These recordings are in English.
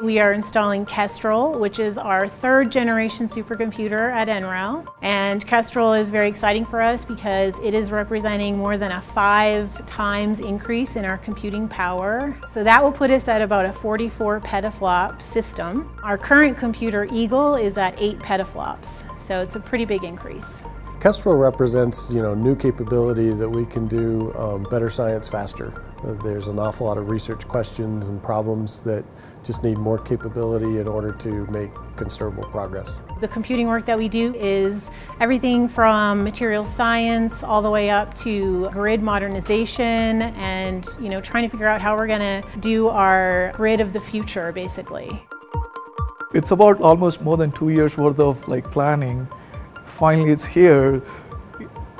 We are installing Kestrel, which is our third generation supercomputer at NREL. And Kestrel is very exciting for us because it is representing more than a 5 times increase in our computing power. So that will put us at about a 44 petaflop system. Our current computer Eagle is at 8 petaflops, so it's a pretty big increase. Kestrel represents, new capability that we can do better science faster. There's an awful lot of research questions and problems that just need more capability in order to make considerable progress. The computing work that we do is everything from material science all the way up to grid modernization and, trying to figure out how we're going to do our grid of the future, basically. It's about almost more than 2 years worth of planning. Finally, it's here,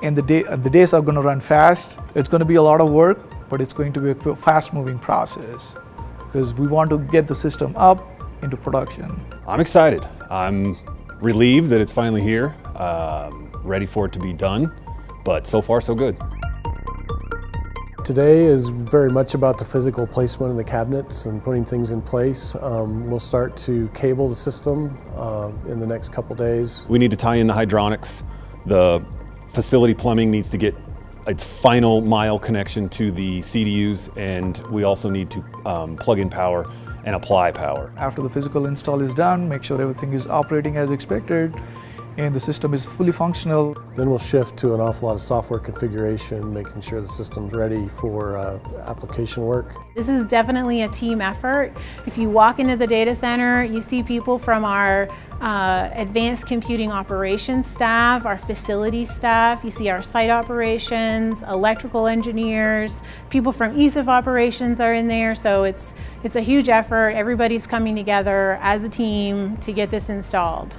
and the days are going to run fast. It's going to be a lot of work, but it's going to be a fast-moving process because we want to get the system up into production. I'm excited. I'm relieved that it's finally here, ready for it to be done, but so far so good. Today is very much about the physical placement of the cabinets and putting things in place. We'll start to cable the system in the next couple days. We need to tie in the hydronics. The facility plumbing needs to get its final mile connection to the CDUs, and we also need to plug in power and apply power. After the physical install is done, make sure everything is operating as expected and the system is fully functional. Then we'll shift to an awful lot of software configuration, making sure the system's ready for application work. This is definitely a team effort. If you walk into the data center, you see people from our advanced computing operations staff, our facility staff, you see our site operations, electrical engineers, people from ESIF operations are in there, so it's a huge effort. Everybody's coming together as a team to get this installed.